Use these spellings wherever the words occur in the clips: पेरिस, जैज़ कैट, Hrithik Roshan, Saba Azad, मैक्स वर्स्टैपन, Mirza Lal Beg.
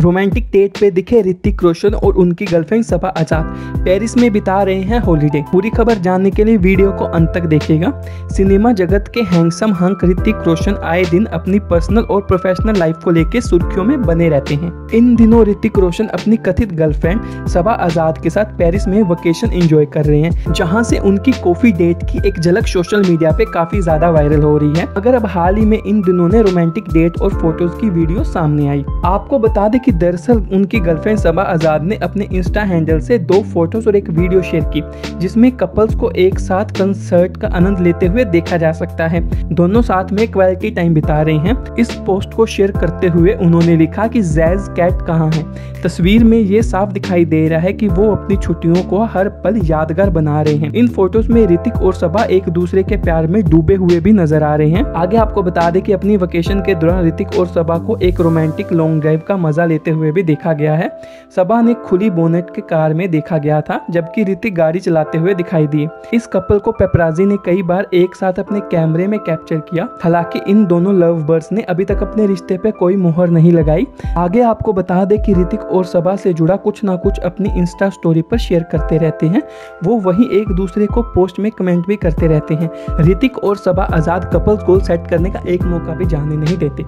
Romantic date पे दिखे ऋतिक रोशन और उनकी गर्लफ्रेंड सबा आजाद पेरिस में बिता रहे हैं हॉलीडे। पूरी खबर जानने के लिए वीडियो को अंत तक देखिएगा। सिनेमा जगत के हैंडसम हंक ऋतिक रोशन आए दिन अपनी पर्सनल और प्रोफेशनल लाइफ को लेकर सुर्खियों में बने रहते हैं। इन दिनों ऋतिक रोशन अपनी कथित गर्लफ्रेंड सबा आजाद के साथ पेरिस में वेकेशन एंजॉय कर रहे हैं, जहाँ से उनकी कॉफी डेट की एक झलक सोशल मीडिया पे काफी ज्यादा वायरल हो रही है। अगर अब हाल ही में इन दोनों ने रोमांटिक डेट और फोटोज की वीडियो सामने आई। आपको बता दें कि दरअसल उनकी गर्लफ्रेंड सबा आजाद ने अपने इंस्टा हैंडल से 2 फोटोज और एक वीडियो शेयर की, जिसमें कपल्स को एक साथ कंसर्ट का आनंद लेते हुए देखा जा सकता है। दोनों साथ में क्वालिटी टाइम बिता रहे हैं। इस पोस्ट को शेयर करते हुए उन्होंने लिखा कि जैज़ कैट कहाँ है। तस्वीर में ये साफ दिखाई दे रहा है कि वो अपनी छुट्टियों को हर पल यादगार बना रहे हैं। इन फोटोज में ऋतिक और सबा एक दूसरे के प्यार में डूबे हुए भी नजर आ रहे हैं। आगे आपको बता दें कि अपनी वेकेशन के दौरान ऋतिक और सबा को एक रोमांटिक लॉन्ग ड्राइव का मजा लेते हुए भी देखा गया है। सबा ने खुली बोनेट के कार में देखा गया था, जबकि ऋतिक गाड़ी चलाते हुए दिखाई दिए। इस कपल को पेपराजी ने कई बार एक साथ अपने कैमरे में कैप्चर किया। हालांकि इन दोनों लव बर्ड्स ने अभी तक अपने रिश्ते पे कोई मुहर नहीं लगाई। आगे आपको बता दें कि ऋतिक और सबा से जुड़ा कुछ ना कुछ अपनी इंस्टा स्टोरी पर शेयर करते रहते हैं। वो वही एक दूसरे को पोस्ट में कमेंट भी करते रहते हैं। ऋतिक और सबा आजाद कपल्स गोल सेट करने का एक मौका भी जाने नहीं देते।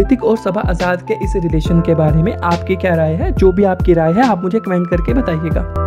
ऋतिक और सबा आजाद के इस रिलेशन के बारे में आपकी क्या राय है? जो भी आपकी राय है आप मुझे कमेंट करके बताइएगा।